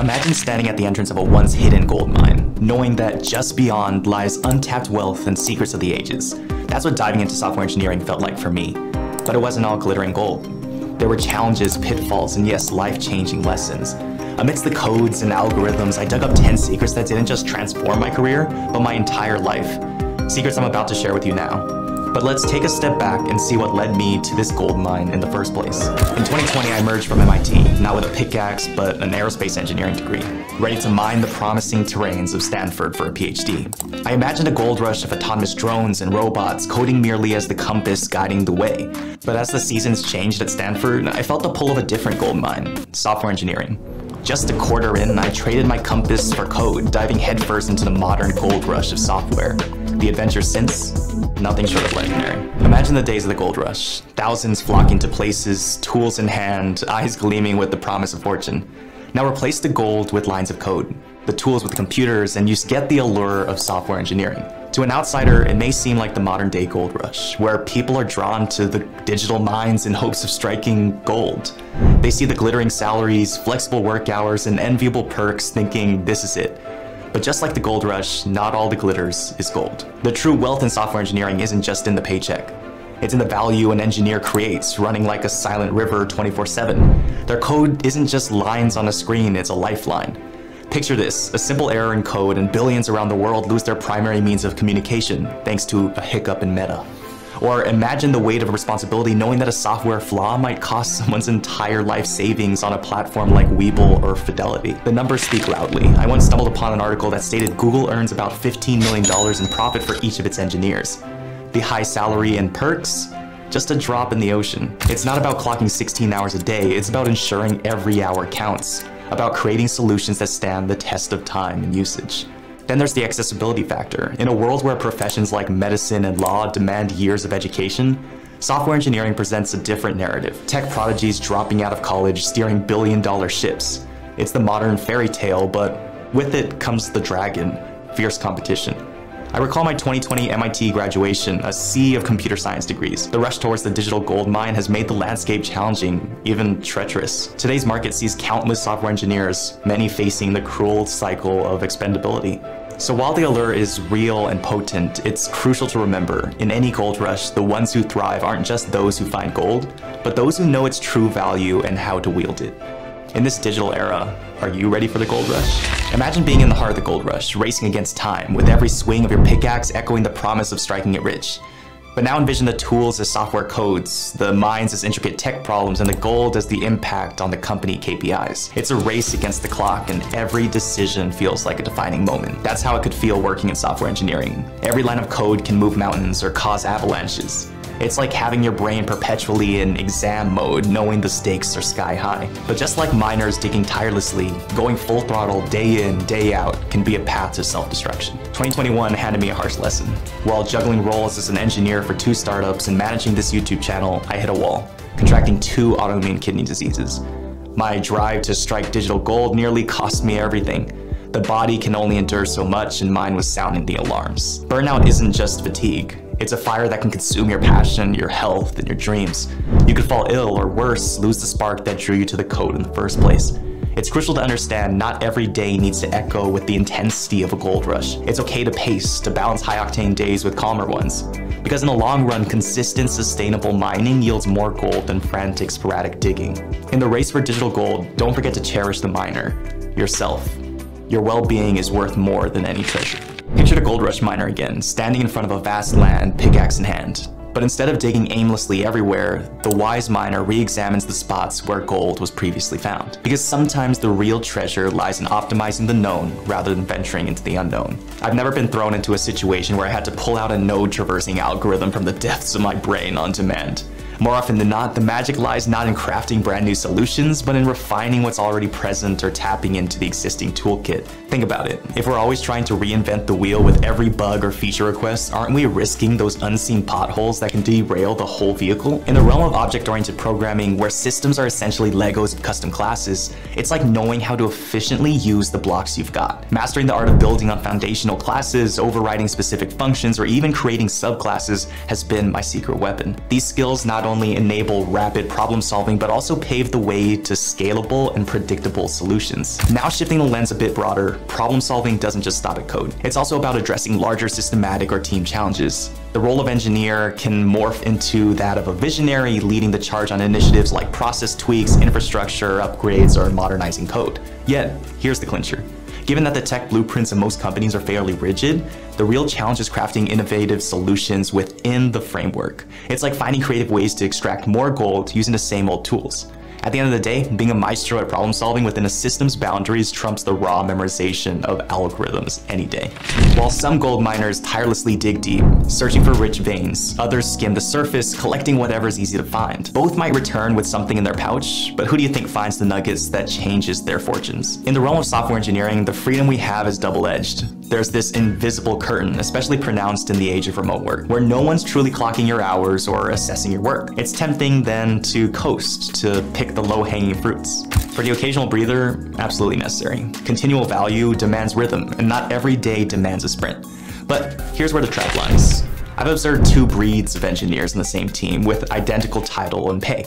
Imagine standing at the entrance of a once hidden gold mine, knowing that just beyond lies untapped wealth and secrets of the ages. That's what diving into software engineering felt like for me. But it wasn't all glitter and gold. There were challenges, pitfalls, and yes, life-changing lessons. Amidst the codes and algorithms, I dug up 10 secrets that didn't just transform my career, but my entire life. Secrets I'm about to share with you now. But let's take a step back and see what led me to this gold mine in the first place. In 2020, I emerged from MIT, not with a pickaxe, but an aerospace engineering degree, ready to mine the promising terrains of Stanford for a PhD. I imagined a gold rush of autonomous drones and robots, coding merely as the compass guiding the way. But as the seasons changed at Stanford, I felt the pull of a different gold mine, software engineering. Just a quarter in, I traded my compass for code, diving headfirst into the modern gold rush of software. The adventure since? Nothing short of legendary. Imagine the days of the gold rush. Thousands flocking to places, tools in hand, eyes gleaming with the promise of fortune. Now replace the gold with lines of code, the tools with computers, and you get the allure of software engineering. To an outsider, it may seem like the modern day gold rush, where people are drawn to the digital mines in hopes of striking gold. They see the glittering salaries, flexible work hours, and enviable perks, thinking this is it. But just like the gold rush, not all that glitters is gold. The true wealth in software engineering isn't just in the paycheck. It's in the value an engineer creates, running like a silent river 24/7. Their code isn't just lines on a screen, it's a lifeline. Picture this, a simple error in code and billions around the world lose their primary means of communication, thanks to a hiccup in Meta. Or imagine the weight of responsibility knowing that a software flaw might cost someone's entire life savings on a platform like Weebly or Fidelity. The numbers speak loudly. I once stumbled upon an article that stated Google earns about $15 million in profit for each of its engineers. The high salary and perks? Just a drop in the ocean. It's not about clocking 16 hours a day, it's about ensuring every hour counts, about creating solutions that stand the test of time and usage. Then there's the accessibility factor. In a world where professions like medicine and law demand years of education, software engineering presents a different narrative. Tech prodigies dropping out of college, steering billion-dollar ships. It's the modern fairy tale, but with it comes the dragon, fierce competition. I recall my 2020 MIT graduation, a sea of computer science degrees. The rush towards the digital gold mine has made the landscape challenging, even treacherous. Today's market sees countless software engineers, many facing the cruel cycle of expendability. So while the allure is real and potent, it's crucial to remember, in any gold rush, the ones who thrive aren't just those who find gold, but those who know its true value and how to wield it. In this digital era, are you ready for the gold rush? Imagine being in the heart of the gold rush, racing against time, with every swing of your pickaxe echoing the promise of striking it rich. But now envision the tools as software codes, the mines as intricate tech problems, and the gold as the impact on the company KPIs. It's a race against the clock, and every decision feels like a defining moment. That's how it could feel working in software engineering. Every line of code can move mountains or cause avalanches. It's like having your brain perpetually in exam mode, knowing the stakes are sky high. But just like miners digging tirelessly, going full throttle day in, day out can be a path to self-destruction. 2021 handed me a harsh lesson. While juggling roles as an engineer for two startups and managing this YouTube channel, I hit a wall, contracting two autoimmune kidney diseases. My drive to strike digital gold nearly cost me everything. The body can only endure so much, and mine was sounding the alarms. Burnout isn't just fatigue. It's a fire that can consume your passion, your health, and your dreams. You could fall ill or worse, lose the spark that drew you to the code in the first place. It's crucial to understand not every day needs to echo with the intensity of a gold rush. It's okay to pace, to balance high-octane days with calmer ones. Because in the long run, consistent, sustainable mining yields more gold than frantic, sporadic digging. In the race for digital gold, don't forget to cherish the miner, yourself. Your well-being is worth more than any treasure. Picture the gold rush miner again, standing in front of a vast land, pickaxe in hand. But instead of digging aimlessly everywhere, the wise miner re-examines the spots where gold was previously found. Because sometimes the real treasure lies in optimizing the known rather than venturing into the unknown. I've never been thrown into a situation where I had to pull out a node-traversing algorithm from the depths of my brain on demand. More often than not, the magic lies not in crafting brand new solutions, but in refining what's already present or tapping into the existing toolkit. Think about it. If we're always trying to reinvent the wheel with every bug or feature request, aren't we risking those unseen potholes that can derail the whole vehicle? In the realm of object-oriented programming, where systems are essentially Legos of custom classes, it's like knowing how to efficiently use the blocks you've got. Mastering the art of building on foundational classes, overriding specific functions, or even creating subclasses has been my secret weapon. These skills not only only enable rapid problem solving, but also pave the way to scalable and predictable solutions. Now shifting the lens a bit broader, problem solving doesn't just stop at code. It's also about addressing larger systematic or team challenges. The role of engineer can morph into that of a visionary leading the charge on initiatives like process tweaks, infrastructure upgrades, or modernizing code. Yet, here's the clincher. Given that the tech blueprints in most companies are fairly rigid, the real challenge is crafting innovative solutions within the framework. It's like finding creative ways to extract more gold using the same old tools. At the end of the day, being a maestro at problem solving within a system's boundaries trumps the raw memorization of algorithms any day. While some gold miners tirelessly dig deep, searching for rich veins, others skim the surface, collecting whatever is easy to find. Both might return with something in their pouch, but who do you think finds the nuggets that changes their fortunes? In the realm of software engineering, the freedom we have is double-edged. There's this invisible curtain, especially pronounced in the age of remote work, where no one's truly clocking your hours or assessing your work. It's tempting then to coast, to pick the low-hanging fruits. For the occasional breather, absolutely necessary. Continual value demands rhythm, and not every day demands a sprint. But here's where the trap lies. I've observed two breeds of engineers in the same team with identical title and pay.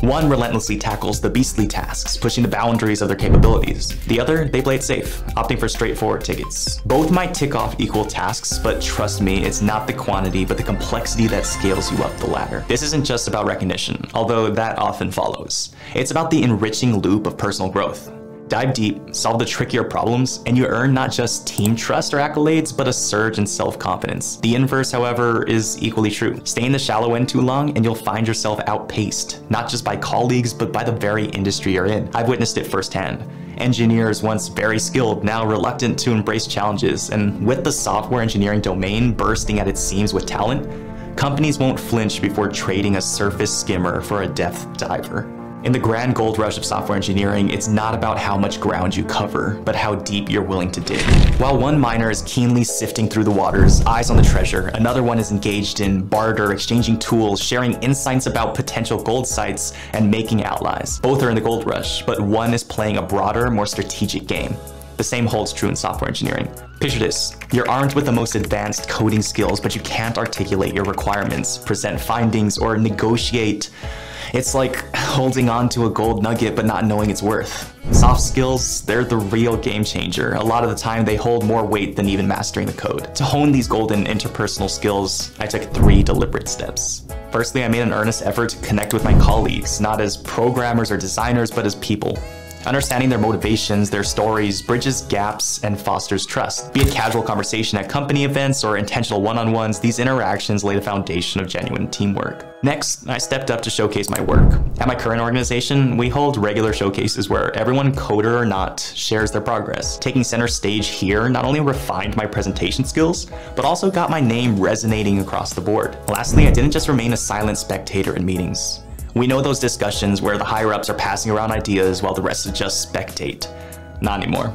One relentlessly tackles the beastly tasks, pushing the boundaries of their capabilities. The other, they play it safe, opting for straightforward tickets. Both might tick off equal tasks, but trust me, it's not the quantity, but the complexity that scales you up the ladder. This isn't just about recognition, although that often follows. It's about the enriching loop of personal growth. Dive deep, solve the trickier problems, and you earn not just team trust or accolades, but a surge in self-confidence. The inverse, however, is equally true. Stay in the shallow end too long, and you'll find yourself outpaced, not just by colleagues, but by the very industry you're in. I've witnessed it firsthand. Engineers once very skilled, now reluctant to embrace challenges, and with the software engineering domain bursting at its seams with talent, companies won't flinch before trading a surface skimmer for a depth diver. In the grand gold rush of software engineering, it's not about how much ground you cover, but how deep you're willing to dig. While one miner is keenly sifting through the waters, eyes on the treasure, another one is engaged in barter, exchanging tools, sharing insights about potential gold sites, and making allies. Both are in the gold rush, but one is playing a broader, more strategic game. The same holds true in software engineering. Picture this, you're armed with the most advanced coding skills, but you can't articulate your requirements, present findings, or negotiate. It's like holding on to a gold nugget, but not knowing its worth. Soft skills, they're the real game changer. A lot of the time, they hold more weight than even mastering the code. To hone these golden interpersonal skills, I took 3 deliberate steps. Firstly, I made an earnest effort to connect with my colleagues, not as programmers or designers, but as people. Understanding their motivations, their stories, bridges gaps, and fosters trust. Be it casual conversation at company events or intentional one-on-ones, these interactions lay the foundation of genuine teamwork. Next, I stepped up to showcase my work. At my current organization, we hold regular showcases where everyone, coder or not, shares their progress. Taking center stage here not only refined my presentation skills, but also got my name resonating across the board. Lastly, I didn't just remain a silent spectator in meetings. We know those discussions where the higher-ups are passing around ideas while the rest just spectate. Not anymore.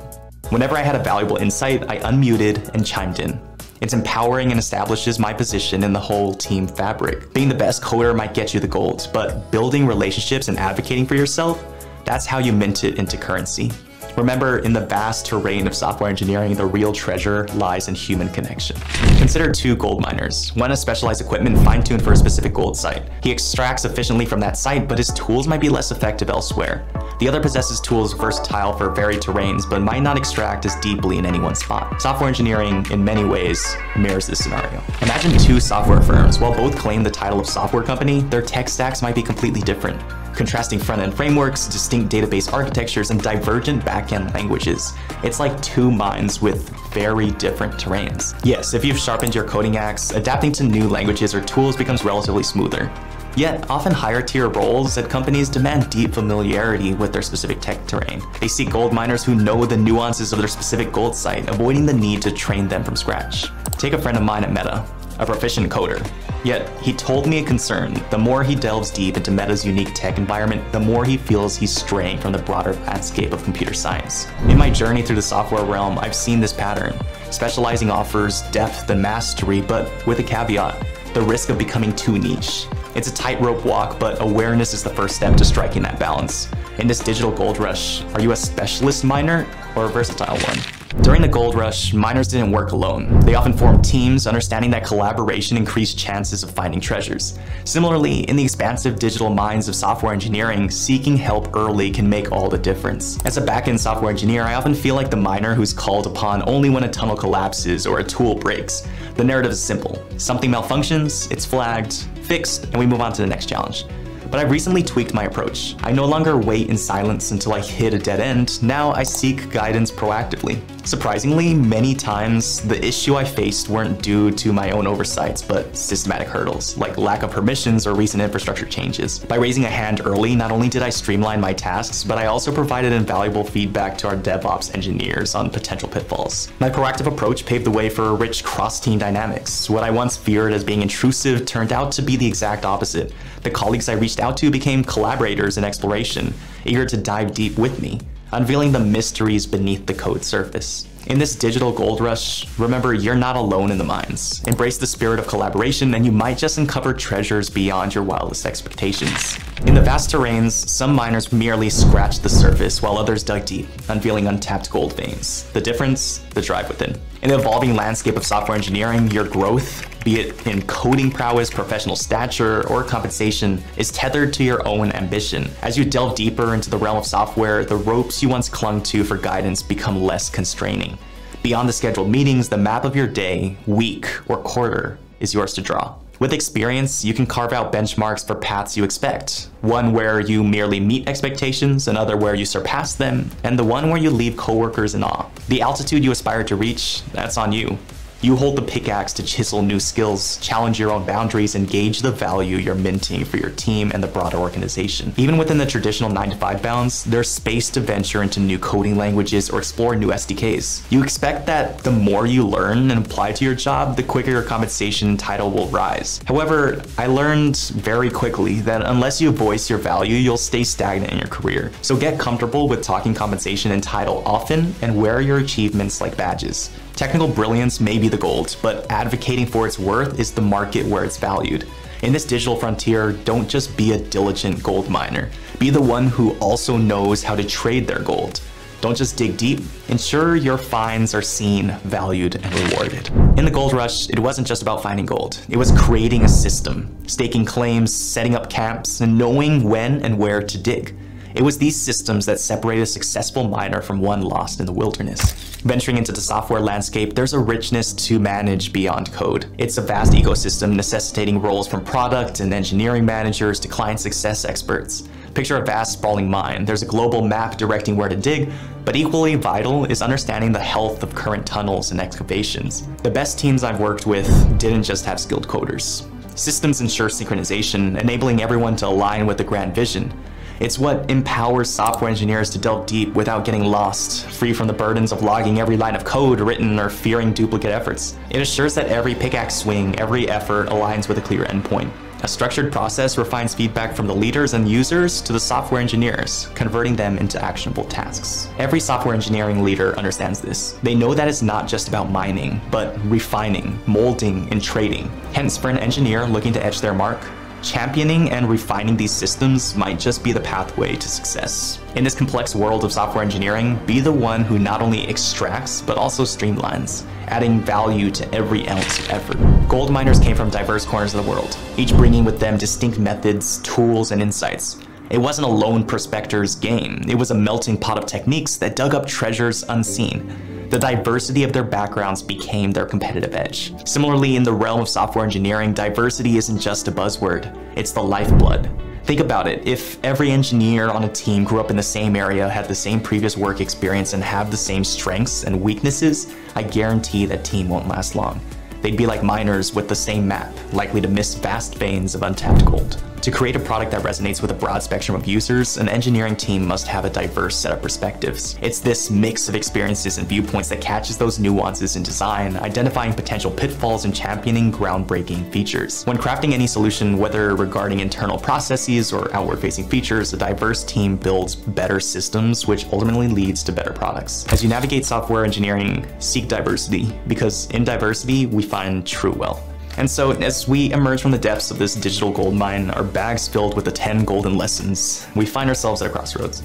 Whenever I had a valuable insight, I unmuted and chimed in. It's empowering and establishes my position in the whole team fabric. Being the best coder might get you the gold, but building relationships and advocating for yourself, that's how you mint it into currency. Remember, in the vast terrain of software engineering, the real treasure lies in human connection. Consider 2 gold miners. One has specialized equipment fine-tuned for a specific gold site. He extracts efficiently from that site, but his tools might be less effective elsewhere. The other possesses tools versatile for varied terrains, but might not extract as deeply in any one spot. Software engineering, in many ways, mirrors this scenario. Imagine 2 software firms. While both claim the title of software company, their tech stacks might be completely different. Contrasting front-end frameworks, distinct database architectures, and divergent back-end languages. It's like 2 minds with very different terrains. Yes, if you've sharpened your coding axe, adapting to new languages or tools becomes relatively smoother. Yet, often higher-tier roles at companies demand deep familiarity with their specific tech terrain. They seek gold miners who know the nuances of their specific gold site, avoiding the need to train them from scratch. Take a friend of mine at Meta, a proficient coder. Yet, he told me a concern. The more he delves deep into Meta's unique tech environment, the more he feels he's straying from the broader landscape of computer science. In my journey through the software realm, I've seen this pattern. Specializing offers depth and mastery, but with a caveat, the risk of becoming too niche. It's a tightrope walk, but awareness is the first step to striking that balance. In this digital gold rush, are you a specialist miner or a versatile one? During the gold rush, miners didn't work alone. They often formed teams, understanding that collaboration increased chances of finding treasures. Similarly, in the expansive digital minds of software engineering, seeking help early can make all the difference. As a back-end software engineer, I often feel like the miner who's called upon only when a tunnel collapses or a tool breaks. The narrative is simple. Something malfunctions, it's flagged, fixed, and we move on to the next challenge. But I've recently tweaked my approach. I no longer wait in silence until I hit a dead end. Now I seek guidance proactively. Surprisingly, many times the issue I faced weren't due to my own oversights, but systematic hurdles, like lack of permissions or recent infrastructure changes. By raising a hand early, not only did I streamline my tasks, but I also provided invaluable feedback to our DevOps engineers on potential pitfalls. My proactive approach paved the way for rich cross-team dynamics. What I once feared as being intrusive turned out to be the exact opposite. The colleagues I reached out to became collaborators in exploration, eager to dive deep with me, unveiling the mysteries beneath the code surface. In this digital gold rush, remember, you're not alone in the mines. Embrace the spirit of collaboration, and you might just uncover treasures beyond your wildest expectations. In the vast terrains, some miners merely scratched the surface, while others dug deep, unveiling untapped gold veins. The difference? The drive within. In the evolving landscape of software engineering, your growth, be it in coding prowess, professional stature, or compensation, is tethered to your own ambition. As you delve deeper into the realm of software, the ropes you once clung to for guidance become less constraining. Beyond the scheduled meetings, the map of your day, week, or quarter is yours to draw. With experience, you can carve out benchmarks for paths you expect. One where you merely meet expectations, another where you surpass them, and the one where you leave coworkers in awe. The altitude you aspire to reach, that's on you. You hold the pickaxe to chisel new skills, challenge your own boundaries, and gauge the value you're minting for your team and the broader organization. Even within the traditional 9-to-5 bounds, there's space to venture into new coding languages or explore new SDKs. You expect that the more you learn and apply to your job, the quicker your compensation title will rise. However, I learned very quickly that unless you voice your value, you'll stay stagnant in your career. So get comfortable with talking compensation and title often, and wear your achievements like badges. Technical brilliance may be the gold, but advocating for its worth is the market where it's valued. In this digital frontier, don't just be a diligent gold miner. Be the one who also knows how to trade their gold. Don't just dig deep. Ensure your finds are seen, valued, and rewarded. In the gold rush, it wasn't just about finding gold. It was creating a system, staking claims, setting up camps, and knowing when and where to dig. It was these systems that separated a successful miner from one lost in the wilderness. Venturing into the software landscape, there's a richness to manage beyond code. It's a vast ecosystem necessitating roles from product and engineering managers to client success experts. Picture a vast, sprawling mine. There's a global map directing where to dig, but equally vital is understanding the health of current tunnels and excavations. The best teams I've worked with didn't just have skilled coders. Systems ensure synchronization, enabling everyone to align with the grand vision. It's what empowers software engineers to delve deep without getting lost, free from the burdens of logging every line of code written or fearing duplicate efforts. It assures that every pickaxe swing, every effort aligns with a clear endpoint. A structured process refines feedback from the leaders and users to the software engineers, converting them into actionable tasks. Every software engineering leader understands this. They know that it's not just about mining, but refining, molding, and trading. Hence, for an engineer looking to etch their mark, championing and refining these systems might just be the pathway to success. In this complex world of software engineering, be the one who not only extracts, but also streamlines, adding value to every ounce of effort. Gold miners came from diverse corners of the world, each bringing with them distinct methods, tools, and insights. It wasn't a lone prospector's game. It was a melting pot of techniques that dug up treasures unseen. The diversity of their backgrounds became their competitive edge. Similarly, in the realm of software engineering, diversity isn't just a buzzword, it's the lifeblood. Think about it, if every engineer on a team grew up in the same area, had the same previous work experience, and have the same strengths and weaknesses, I guarantee that team won't last long. They'd be like miners with the same map, likely to miss vast veins of untapped gold. To create a product that resonates with a broad spectrum of users, an engineering team must have a diverse set of perspectives. It's this mix of experiences and viewpoints that catches those nuances in design, identifying potential pitfalls and championing groundbreaking features. When crafting any solution, whether regarding internal processes or outward-facing features, a diverse team builds better systems, which ultimately leads to better products. As you navigate software engineering, seek diversity, because in diversity, we find true wealth. And so, as we emerge from the depths of this digital gold mine, our bags filled with the 10 golden lessons, we find ourselves at a crossroads.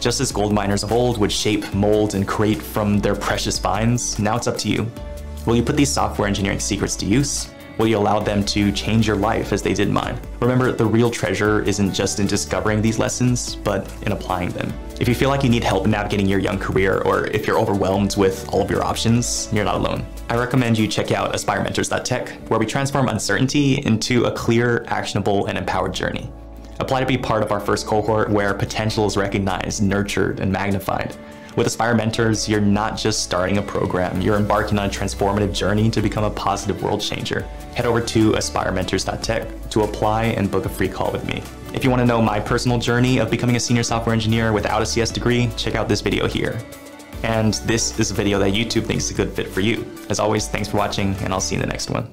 Just as gold miners of old would shape, mold, and create from their precious finds, now it's up to you. Will you put these software engineering secrets to use? Will you allow them to change your life as they did mine? Remember, the real treasure isn't just in discovering these lessons, but in applying them. If you feel like you need help navigating your young career, or if you're overwhelmed with all of your options, you're not alone. I recommend you check out AspireMentors.tech, where we transform uncertainty into a clear, actionable, and empowered journey. Apply to be part of our first cohort where potential is recognized, nurtured, and magnified. With Aspire Mentors, you're not just starting a program, you're embarking on a transformative journey to become a positive world changer. Head over to AspireMentors.tech to apply and book a free call with me. If you want to know my personal journey of becoming a senior software engineer without a CS degree, check out this video here. And this is a video that YouTube thinks is a good fit for you. As always, thanks for watching, and I'll see you in the next one.